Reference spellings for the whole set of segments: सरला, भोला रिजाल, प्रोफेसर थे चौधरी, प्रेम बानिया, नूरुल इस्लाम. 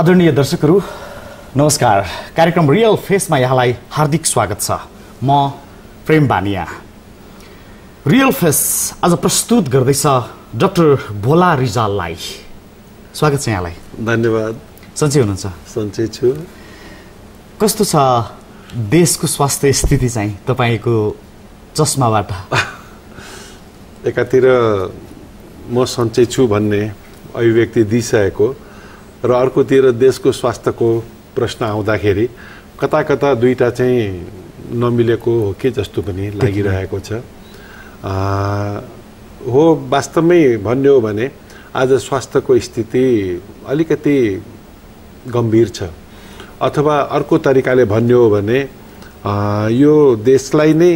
आदरणीय दर्शकहरू नमस्कार। कार्यक्रम रियल फेसमा यहाँलाई हार्दिक स्वागत छ। म प्रेम बानिया। रियल फेस आज प्रस्तुत गर्दैछ डाक्टर भोला रिजाललाई। स्वागत छ यहाँलाई। धन्यवाद। सन्चै हुनुहुन्छ? सन्चै छु। कस्तो छ देशको स्वास्थ्य स्थिति चाहिँ तपाईको चस्माबाट? एकातिर म सन्चै छु भन्ने अभिव्यक्ति दिइसकेको र अर्कोतिर देशको स्वास्थ्यको प्रश्न आउँदाखेरि कता कता दुईटा चाहिँ नमिलेको हो कि जस्तो पनि लागिरहेको छ। हो वास्तवमै भन्ने हो भने आज स्वास्थ्यको स्थिति अलिकति गम्भीर छ, अथवा अर्को तरिकाले भन्ने हो भने यो देशलाई नै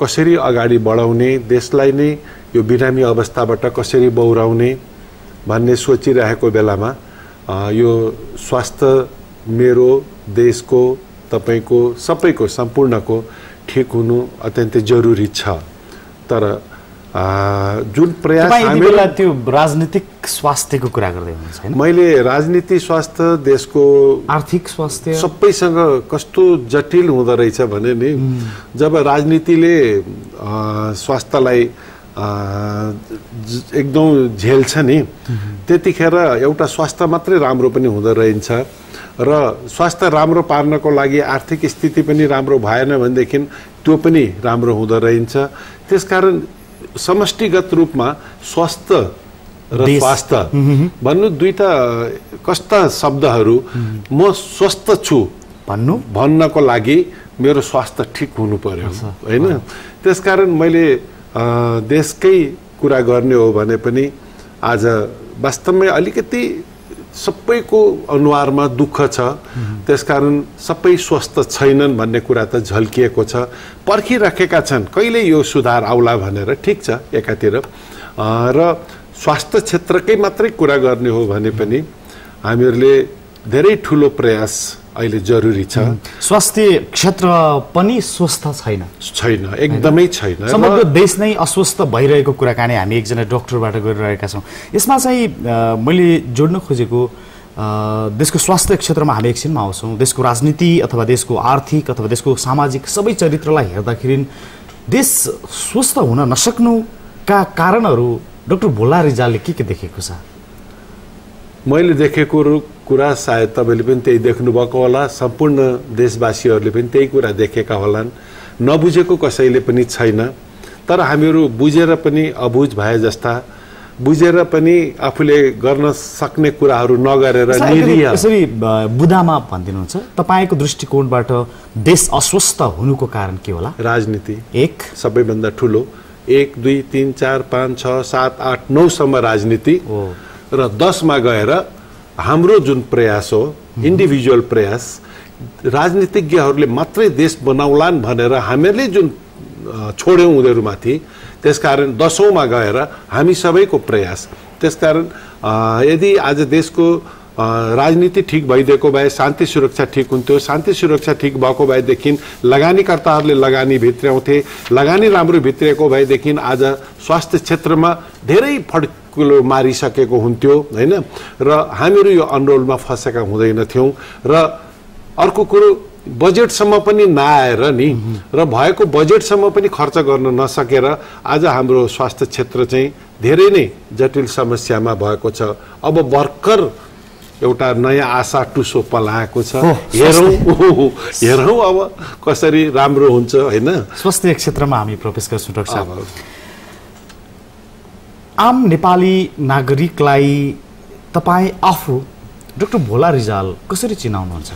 कसरी अगाडि बढाउने, देशलाई नै यो बिरामी अवस्थाबाट कसरी बौराउने भन्ने सोचिरहेको बेलामा यो स्वास्थ्य मेरो, देशको, तपाईको, सबैको, सम्पूर्णको ठिक हुनु अत्यन्तै जरुरी छ। तर जुन प्रयास हामीले त्यो राजनीतिक स्वास्थ्यको कुरा गर्दै हुनुहुन्छ हैन? मैले राजनीति स्वास्थ्य, देशको आर्थिक स्वास्थ्य सबैसँग कस्तो जटिल हुँदो रहेछ भने नि, जब राजनीतिले स्वास्थ्यलाई एकदम झेल्छ नि त्यतिखेर एउटा स्वास्थ्य मात्रै राम्रो पनि हुँदो रहन्छ। र स्वास्थ्य राम्रो पार्नको लागि आर्थिक स्थिति पनि राम्रो भएन भनेदेखि त्यो पनि राम्रो हुँदो रहन्छ। त्यसकारण समष्टिगत रूपमा स्वास्थ्य र स्वास्थ्य भन्नु दुईटा कस्ता शब्दहरू। म स्वस्थ छु भन्नु भन्नको लागि मेरो स्वास्थ्य ठिक हुनु पर्यो हैन? त्यसकारण मैले देशकै कुरा गर्ने हो भने पनि आज वास्तवमै अलिकति सबैको अनुहारमा दुःख छ। त्यसकारण सबै स्वस्थ छैनन् भन्ने कुरा त झल्किएको छ, पर्खिराखेका छन् कहिले यो सुधार आउला भनेर। ठिक छ एकातिर, र स्वास्थ्य क्षेत्रकै मात्रै कुरा गर्ने हो भने पनि हामीहरूले धेरै ठुलो प्रयास अहिले जरुरी छ। स्वास्थ्य क्षेत्र पनि स्वस्थ छैन, एकदमै छैन। समग्र देश नै अस्वस्थ भइरहेको कुराकानी हामी एकजना डाक्टरबाट गरिरहेका छौँ। यसमा चाहिँ मैले जोड्न खोजेको देशको स्वास्थ्य क्षेत्रमा हामी एकछिनमा आउँछौँ। देशको राजनीति अथवा देशको आर्थिक अथवा देशको सामाजिक सबै चरित्रलाई हेर्दाखेरि देश स्वस्थ हुन नसक्नुका कारणहरू डाक्टर भोला रिजालले के देखेको छ? मैले देखेको कुरा सायद तपाईले पनि त्यही देख्नुभएको होला, सम्पूर्ण देशवासीहरूले पनि त्यही कुरा देखेका होलान्। नबुझेको कसैले पनि छैन, तर हामीहरू बुझेर पनि अबुझ भए जस्ता, बुझेर पनि आफूले गर्न सक्ने कुराहरू नगरेर यसरी बुदामा भनिदिनुहुन्छ। तपाईको दृष्टिकोणबाट देश अस्वस्थ हुनुको कारण के होला? राजनीति एक सबैभन्दा ठुलो, 1 2 3 4 5 6 7 8 9 सम्म राजनीति, र 10मा गएर हाम्रो जुन प्रयास हो इन्डिभिजुअल प्रयास, राजनीतिज्ञहरूले मात्रै देश बनाउलान् भनेर हामीहरूले जुन छोड्यौँ उनीहरूमाथि, त्यसकारण 10औँमा गएर हामी सबैको प्रयास। त्यसकारण यदि आज देशको राजनीति ठिक भइदिएको भए शान्ति सुरक्षा ठिक हुन्थ्यो। शान्ति सुरक्षा ठिक भएको भएदेखि लगानीकर्ताहरूले लगानी भित्र्याउँथे, लगानी राम्रो भित्रिएको भएदेखि आज स्वास्थ्य क्षेत्रमा धेरै फड्कुलो मारिसकेको हुन्थ्यो हैन? र हामीहरू यो अनरोलमा फसेका हुँदैनथ्यौँ। र अर्को कुरो बजेटसम्म पनि नआएर नि, र भएको बजेटसम्म पनि खर्च गर्न नसकेर आज हाम्रो स्वास्थ्य क्षेत्र चाहिँ धेरै नै जटिल समस्यामा भएको छ। अब भर्खर एउटा नयाँ आशा टुसो पलाएको छ, हेरौँ अब कसरी राम्रो हुन्छ हैन? स्वास्थ्य क्षेत्रमा हामी प्रवेश गर्छौँ डाक्टर साहब। आम नेपाली नागरिकलाई तपाईँ आफू डाक्टर भोला रिजाल कसरी चिनाउनुहुन्छ?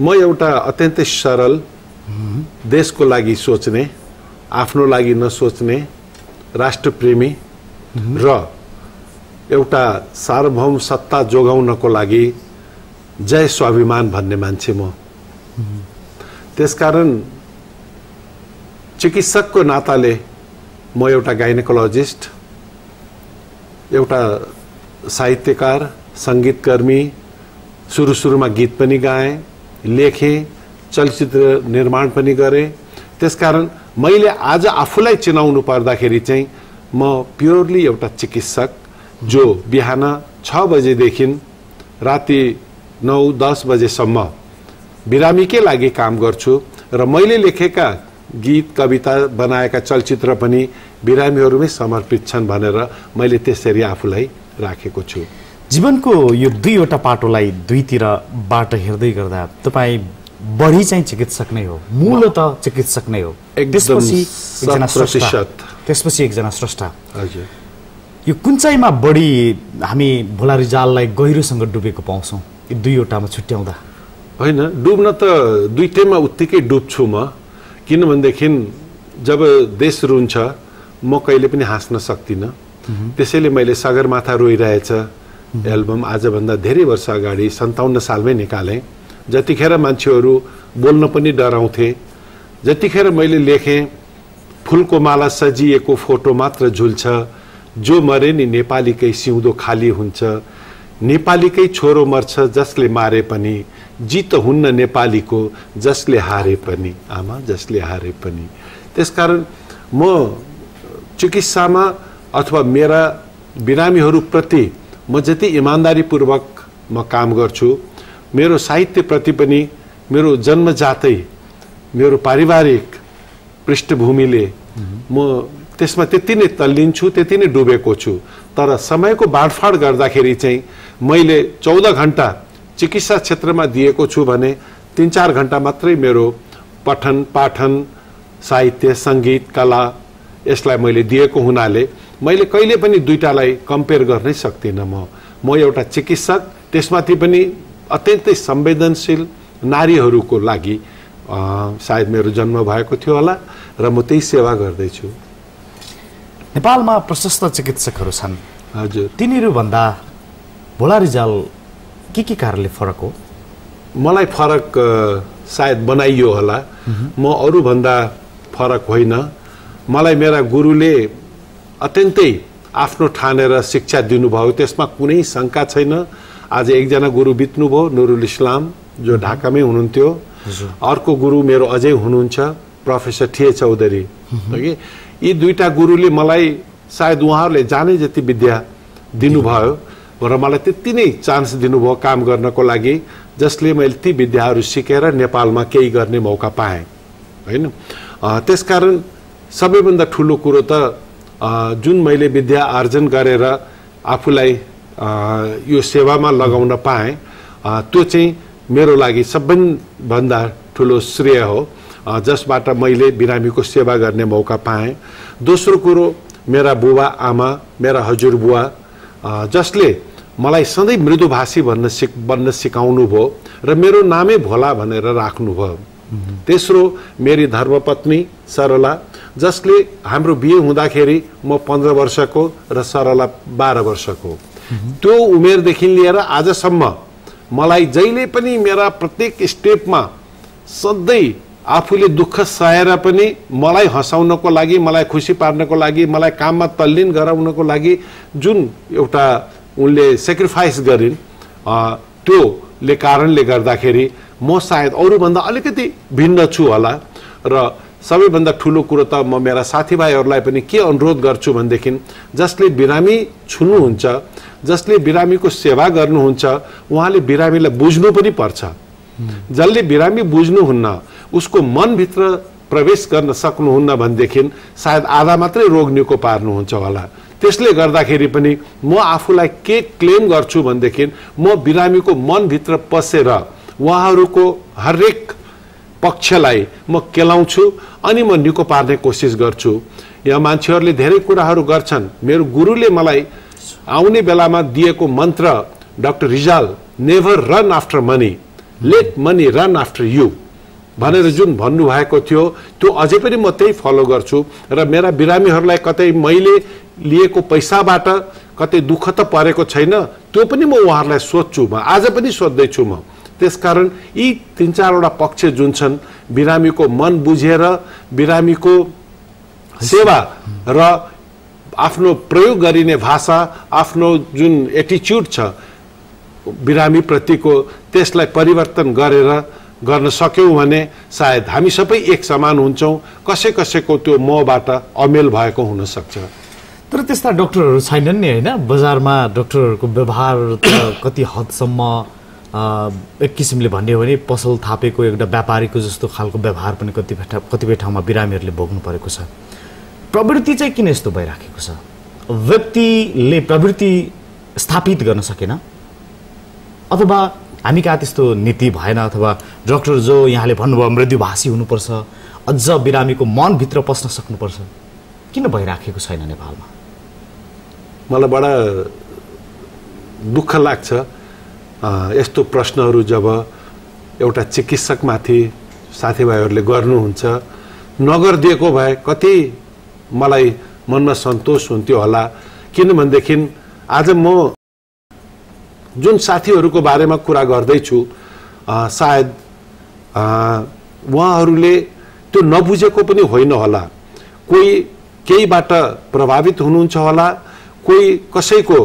म एउटा अत्यन्तै सरल, देशको लागि सोच्ने, आफ्नो लागि नसोच्ने, राष्ट्रप्रेमी र एउटा सार्वभौम सत्ता जोगाउनको लागि जय स्वाभिमान भन्ने मान्छे म। त्यसकारण चिकित्सकको नाताले म एउटा गाइनेकोलोजिस्ट, एउटा साहित्यकार, सङ्गीतकर्मी, सुरुमा गीत पनि गाएँ, लेखेँ, चलचित्र निर्माण पनि गरेँ। त्यसकारण मैले आज आफूलाई चिनाउनु पर्दाखेरि चाहिँ म प्योरली एउटा चिकित्सक, जो बिहान 6 बजेदेखि राति 9-10 बजेसम्म बिरामीकै लागि काम गर्छु र मैले लेखेका गीत कविता बनाएका चलचित्र पनि बिरामीहरुमै समर्पित छन् भनेर मैले त्यसरी आफूलाई राखेको छु। जीवनको यो दुईवटा पाटोलाई दुईतिरबाट हेर्दै गर्दा तपाई बढी चाहिँ चिकित्सक नै हो, मूलतः चिकित्सक नै हो, त्यसपछि एकजना स्रष्टा, त्यसपछि एकजना स्रष्टा। हजुर, यो कुन चाहिँमा बढी हामी भोला रिजाललाई गहिरोसँग डुबेको पाउँछौँ यी दुईवटामा छुट्याउँदा? हैन, डुब्न त दुईटैमा उत्तिकै डुब्छु म, किनभनेदेखि जब देश रुन्छ म कहिले पनि हाँस्न सक्दिनँ। त्यसैले मैले सगरमाथा रोइरहेछ एल्बम आजभन्दा धेरै वर्ष अगाडि 57 सालमै निकालेँ। जतिखेर मान्छेहरू बोल्न पनि डराउँथे, जतिखेर मैले लेखेँ फुलको माला सजिएको फोटो मात्र झुल्छ, जो मरे नि नेपालीकै सिउँदो खाली हुन्छ, नेपालीकै छोरो मर्छ जसले मारे पनि, जित हुन्न नेपालीको जसले हारे पनि, आमा जसले हारे पनि। त्यसकारण म चिकित्सामा अथवा मेरा बिरामीहरूप्रति म जति इमान्दारीपूर्वक म काम गर्छु, मेरो साहित्यप्रति पनि मेरो जन्मजातै मेरो पारिवारिक पृष्ठभूमिले म त्यसमा त्यति नै तल्लिन्छु, त्यति नै डुबेको छु। तर समयको बाँडफाँड गर्दाखेरि चाहिँ मैले 14 घण्टा चिकित्सा क्षेत्रमा दिएको छु भने 3-4 घण्टा मात्रै मेरो पठन पाठन साहित्य संगीत कला यसलाई मैले दिएको हुनाले मैले कहिले पनि दुईटालाई कम्पेयर गर्नै सक्दिनँ। म एउटा चिकित्सक, त्यसमाथि पनि अत्यन्तै संवेदनशील नारीहरूको लागि सायद मेरो जन्म भएको थियो होला र म त्यही सेवा गर्दैछु। नेपालमा प्रशस्त चिकित्सकहरू छन्। हजुर, तिनीहरू भन्दा भोला रिजाल के कारणले फरक हो? मलाई फरक सायद बनाइयो होला, म अरू भन्दा फरक होइन। मलाई मेरा गुरुले अत्यन्तै आफ्नो ठानेर शिक्षा दिनुभयो, त्यसमा कुनै शङ्का छैन। आज एकजना गुरु बित्नुभयो, नूरुल इस्लाम, जो ढाकामै हुनुहुन्थ्यो। अर्को गुरु मेरो अझै हुनुहुन्छ, प्रोफेसर थे चौधरी। यी दुईटा गुरुले मलाई सायद उहाँहरूले जाने जति विद्या दिनुभयो र मलाई त्यति नै चान्स दिनुभयो काम गर्नको लागि, जसले मैले ती विद्याहरू सिकेर नेपालमा केही गर्ने मौका पाएँ। होइन, त्यसकारण सबैभन्दा ठुलो कुरो त जुन मैले विद्या आर्जन गरेर आफूलाई यो सेवामा लगाउन पाएँ, त्यो चाहिँ मेरो लागि सबैभन्दा ठुलो श्रेय हो, जसबाट मैले बिरामीको सेवा गर्ने मौका पाएँ। दोस्रो कुरो मेरा बुबा आमा, मेरा हजुरबुवा, जसले मलाई सधैँ मृदुभाषी बन्न सिकाउनु भयो र मेरो नामै भोला भनेर राख्नुभयो। तेस्रो मेरी धर्मपत्नी सरला, जसले हाम्रो बिहे हुँदाखेरि म 15 वर्षको र सरला 12 वर्षको, त्यो उमेरदेखि लिएर आजसम्म मलाई जहिले पनि मेरा प्रत्येक स्टेपमा सधैँ आफूले दुःख सहेर पनि मलाई हँसाउनको लागि, मलाई खुसी पार्नको लागि, मलाई काममा तल्लीन गराउनको लागि जुन एउटा उनले सेक्रिफाइस गरिन्, त्योले कारणले गर्दाखेरि म सायद अरूभन्दा अलिकति भिन्न छु होला। र सबैभन्दा ठुलो कुरो त म मेरा साथीभाइहरूलाई पनि के अनुरोध गर्छु भनेदेखि, जसले बिरामी छुनुहुन्छ, जसले बिरामीको सेवा गर्नुहुन्छ, उहाँले बिरामीलाई बुझ्नु पनि पर्छ। जसले बिरामी बुझ्नुहुन्न, उसको मनभित्र प्रवेश गर्न सक्नुहुन्न भनेदेखि सायद आधा मात्रै रोग निको पार्नुहुन्छ होला। त्यसले गर्दाखेरि पनि म आफूलाई के क्लेम गर्छु भनेदेखि, म बिरामीको मनभित्र पसेर उहाँहरूको हरेक पक्षलाई म केलाउँछु अनि म निको पार्ने कोसिस गर्छु। यहाँ मान्छेहरूले धेरै कुराहरू गर्छन्। मेरो गुरुले मलाई आउने बेलामा दिएको मन्त्र, doctor Rijal, never run after money, let money run after you भनेर जुन भन्नुभएको थियो, त्यो अझै पनि म त्यही फलो गर्छु। र मेरा बिरामीहरूलाई कतै मैले लिएको पैसाबाट कतै दुःख त परेको छैन, त्यो पनि म उहाँहरूलाई सोध्छु, म आज पनि सोध्दैछु म। त्यसकारण यी 3-4वटा पक्ष जुन छन्, बिरामीको मन बुझेर बिरामीको सेवा र आफ्नो प्रयोग गरिने भाषा, आफ्नो जुन एटिच्युड छ बिरामीप्रतिको, त्यसलाई परिवर्तन गरेर गर्न सक्यौँ भने सायद हामी सबै एक समान हुन्छौँ। कसै कसैको त्यो मबाट अमेल भएको हुन सक्छ। तर त्यस्ता डाक्टरहरु छैनन् नि हैन बजारमा डाक्टरहरुको व्यवहार त कति हदसम्म एक किसिमले भन्ने हो भने पसल थापेको एउटा व्यापारीको जस्तो खालको व्यवहार पनि कतिपय ठाउँमा बिरामीहरुले भोग्नु परेको छ। प्रवृत्ति चाहिँ किन यस्तो भइराखेको छ? व्यक्तिले प्रवृत्ति स्थापित गर्न सकेन अथवा हामी कहाँ त्यस्तो नीति भएन अथवा डाक्टर जो यहाँले भन्नुभयो मृत्युभाषी हुनुपर्छ अझ बिरामीको मन भित्र पस्न सक्नुपर्छ किन भइराखेको छैन नेपालमा? मलाई बडा दुःख लाग्छ यस्तो प्रश्नहरू जब एउटा चिकित्सकमाथि साथीभाइहरूले गर्नुहुन्छ। नगरिदिएको भए कति मलाई मनमा सन्तोष हुन्थ्यो होला। किनभनेदेखि आज म जुन साथीहरूको बारेमा कुरा गर्दैछु सायद उहाँहरूले त्यो नबुझेको पनि होइन होला। कोही केहीबाट प्रभावित हुनुहुन्छ होला, कोही कसैको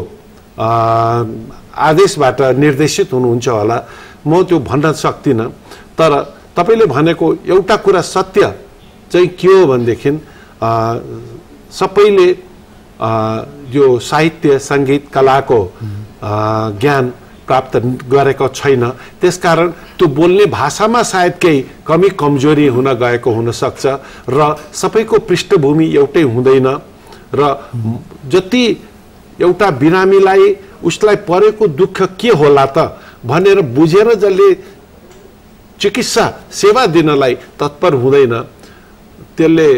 आदेशबाट निर्देशित हुनुहुन्छ होला, म त्यो भन्न सक्दिनँ। तर तपाईले भनेको एउटा कुरा सत्य चाहिँ के हो भनेदेखि सबैले यो साहित्य संगीत कलाको ज्ञान प्राप्त गरेको छैन। त्यसकारण त्यो बोल्ने भाषामा सायद केही कमी कमजोरी हुन गएको हुन सक्छ र सबैको पृष्ठभूमि एउटै हुँदैन र जति एउटा बिरामीलाई उसलाई परेको दुःख के होला त भनेर बुझेर जसले चिकित्सा सेवा दिनलाई तत्पर हुँदैन त्यसले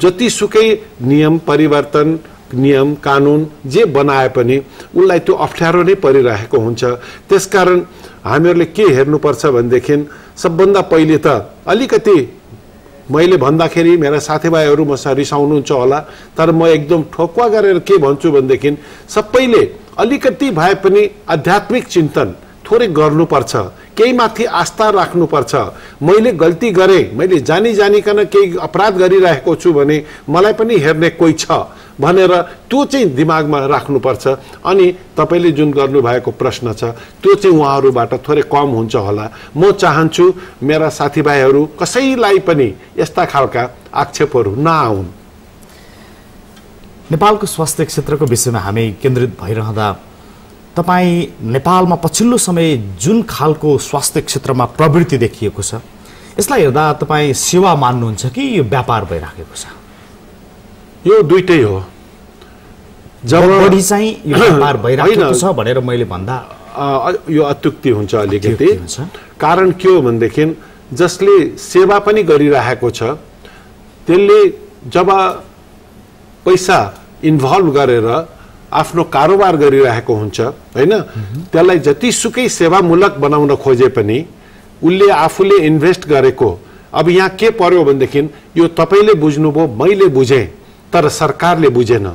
जतिसुकै नियम परिवर्तन नियम कानून जे बनाए पनि उसलाई त्यो अप्ठ्यारो नै परिरहेको हुन्छ। त्यसकारण हामीहरूले के हेर्नुपर्छ भनेदेखि सबभन्दा पहिले त अलिकति मैले भन्दाखेरि मेरा साथीभाइहरू मसँग रिसाउनुहुन्छ होला तर म एकदम ठोक्वा गरेर के भन्छु भनेदेखि सबैले अलिकति भए पनि आध्यात्मिक चिन्तन थोरै गर्नुपर्छ, केही माथि आस्था राख्नुपर्छ। मैले गल्ती गरेँ, मैले जानी जानिकन केही अपराध गरिरहेको छु भने मलाई पनि हेर्ने कोही छ भनेर त्यो चाहिँ दिमागमा राख्नुपर्छ। अनि तपाईले जुन गर्नुभएको प्रश्न छ त्यो चाहिँ उहाँहरूबाट थोरै कम हुन्छ होला। म चाहन्छु मेरा साथीभाइहरू कसैलाई पनि यस्ता खालका आक्षेपहरू नआउन्। नेपालको स्वास्थ्य क्षेत्रको विषयमा हामी केन्द्रित भइरहँदा तपाई नेपालमा पछिल्लो समय जुन खालको स्वास्थ्य क्षेत्रमा प्रवृत्ति देखिएको छ यसलाई हेर्दा तपाई सेवा मान्नुहुन्छ कि यो व्यापार भइराखेको छ? यो दुईटै हो। जब बढी चाहिँ यो व्यापार भइराखेको छ भनेर मैले भन्दा यो अत्युक्ति हुन्छ अलिकति। कारण के हो भनेदेखि जसले सेवा पनि गरिरहेको छ त्यसले जब पैसा इन्भल्भ गरेर आफ्नो कारोबार गरिरहेको हुन्छ हैन त्यसलाई जतिसुकै सेवामूलक बनाउन खोजे पनि उसले आफूले इन्भेस्ट गरेको अब यहाँ के पर्यो भनेदेखि यो तपाईले बुझ्नुभयो मैले बुझेँ तर सरकारले बुझेन।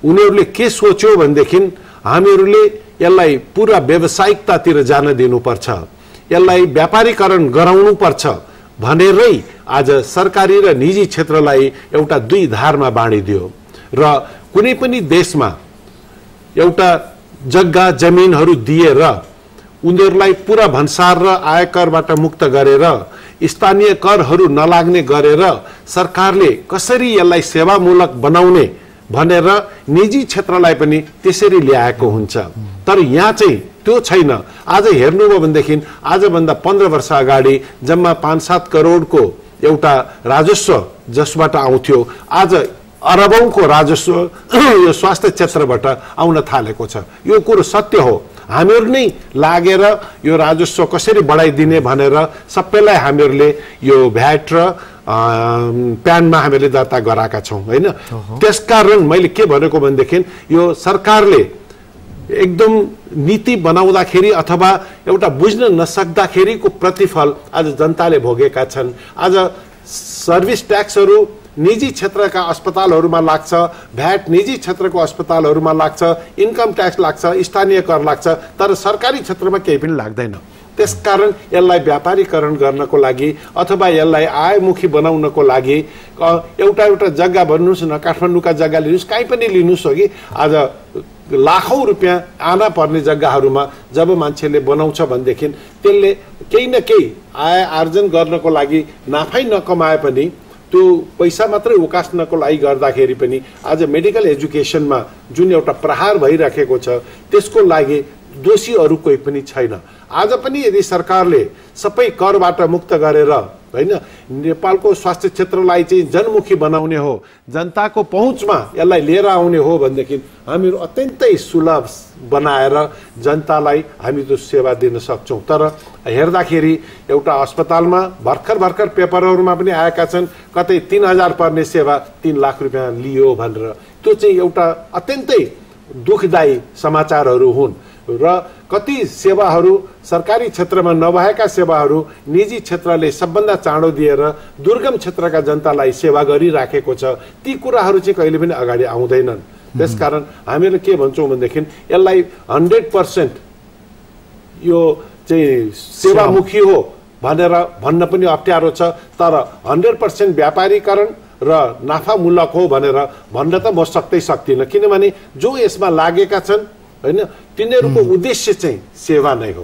उनीहरूले के सोच्यो भनेदेखि हामीहरूले यसलाई पूरा व्यावसायिकतातिर जान दिनुपर्छ, यसलाई व्यापारीकरण गराउनुपर्छ भनेरै आज सरकारी र निजी क्षेत्रलाई एउटा दुई धारमा बाँडिदियो। र कुनै पनि देशमा एउटा जग्गा जमिनहरू दिएर उनीहरूलाई पूरा भन्सार र आयकरबाट मुक्त गरेर स्थानीय करहरू नलाग्ने गरेर सरकारले कसरी यसलाई सेवामूलक बनाउने भनेर निजी क्षेत्रलाई पनि त्यसरी ल्याएको हुन्छ। तर यहाँ चाहिँ त्यो छैन। आज हेर्नुभयो भनेदेखि आजभन्दा 15 वर्ष अगाडि जम्मा 5-7 करोडको एउटा राजस्व जसबाट आउँथ्यो आज अरबौँको राजस्व यो स्वास्थ्य क्षेत्रबाट आउन थालेको छ। यो कुरो सत्य हो। हामीहरू नै लागेर यो राजस्व कसरी बढाइदिने भनेर सबैलाई हामीहरूले यो भ्याट र प्यानमा हामीले दर्ता गराएका छौँ होइन। त्यसकारण मैले के भनेको भनेदेखि यो सरकारले एकदम नीति बनाउँदाखेरि अथवा एउटा बुझ्न नसक्दाखेरिको प्रतिफल आज जनताले भोगेका छन्। आज सर्भिस ट्याक्सहरू निजी क्षेत्रका अस्पतालहरूमा लाग्छ, भ्याट निजी क्षेत्रको अस्पतालहरूमा लाग्छ, इन्कम ट्याक्स लाग्छ, स्थानीय कर लाग्छ तर सरकारी क्षेत्रमा केही पनि लाग्दैन। त्यसकारण यसलाई व्यापारीकरण गर्नको लागि अथवा यसलाई आयमुखी बनाउनको लागि एउटा एउटा जग्गा भन्नुहोस् न, काठमाडौँका जग्गा लिनुहोस्, काहीँ पनि लिनुहोस् हो कि आज लाखौं रुपियाँ आना पर्ने जग्गाहरूमा जब मान्छेले बनाउँछ भनेदेखि त्यसले केही न केही आय आर्जन गर्नको लागि नाफै नकमाए पनि त्यो पैसा मात्रै उकास्नको लागि गर्दाखेरि पनि आज मेडिकल एजुकेसनमा जुन एउटा प्रहार भइराखेको छ त्यसको लागि दोषीहरु कोही पनि छैन। आज पनि यदि सरकारले सबै करबाट मुक्त गरेर हैन नेपालको स्वास्थ्य क्षेत्रलाई चाहिँ जनमुखी बनाउने हो, जनताको पहुँचमा यसलाई लिएर आउने हो भनेदेखि हामीहरु अत्यन्तै सुलभ बनाएर जनतालाई हामी त्यो सेवा दिन सक्छौं। तर हेर्दाखेरि एउटा अस्पतालमा भर्खर पेपरहरुमा पनि आएका छन् कतै 3000 पर्ने सेवा 3 लाख रुपैयाँ लियो भनेर। त्यो चाहिँ एउटा अत्यन्तै दुखदायी समाचारहरु हुन् र कति सेवाहरु सरकारी क्षेत्रमा नभएका सेवाहरु निजी क्षेत्रले सबभन्दा चाँडो दिएर दुर्गम क्षेत्रका जनतालाई सेवा गरिराखेको छ। ती कुराहरु चाहिँ कहिले पनि अगाडि आउँदैनन्। त्यसकारण हामीले के भन्छौं भनेदेखि यसलाई 100% यो चाहिँ सेवामुखी हो भनेर भन्न पनि अप्ठ्यारो छ। तर 100% व्यापारीकरण र नाफामूलक हो भनेर भन्न त म सक्दिन, किनभने जो यसमा लागेका छन् हैन तिनीहरुको उद्देश्य चाहिँ सेवा नै हो।